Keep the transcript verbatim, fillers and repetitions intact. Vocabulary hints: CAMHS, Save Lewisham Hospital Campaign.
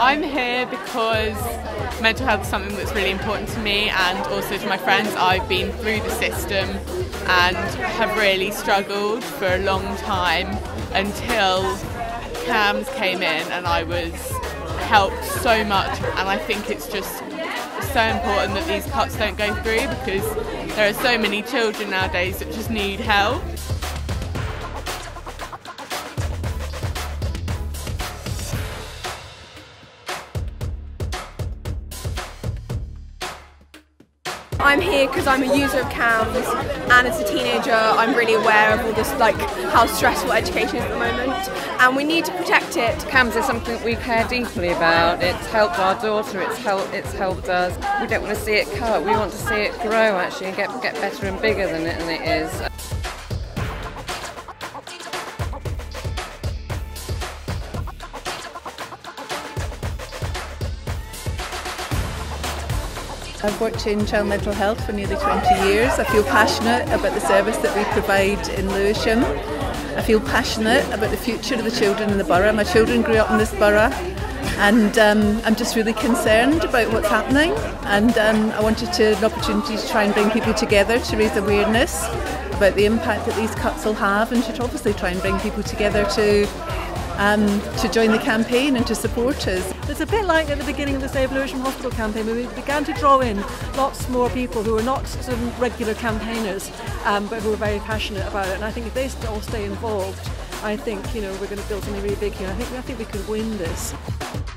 I'm here because mental health is something that's really important to me and also to my friends. I've been through the system and have really struggled for a long time until CAMHS came in and I was helped so much, and I think it's just so important that these cuts don't go through because there are so many children nowadays that just need help. I'm here because I'm a user of CAMHS, and as a teenager I'm really aware of all this, like, how stressful education is at the moment, and we need to protect it. CAMHS is something we care deeply about. It's helped our daughter, it's helped, it's helped us. We don't want to see it cut, we want to see it grow actually and get, get better and bigger than it, than it is. I've worked in child mental health for nearly twenty years. I feel passionate about the service that we provide in Lewisham. I feel passionate about the future of the children in the borough. My children grew up in this borough, and um, I'm just really concerned about what's happening, and um, I wanted to, an opportunity to try and bring people together to raise awareness about the impact that these cuts will have, and to obviously try and bring people together to Um, to join the campaign and to support us. It's a bit like at the beginning of the Save Lewisham Hospital Campaign, where we began to draw in lots more people who were not sort of regular campaigners, um, but who were very passionate about it. And I think if they all stay involved, I think, you know, we're going to build something really big here. I think, I think we could win this.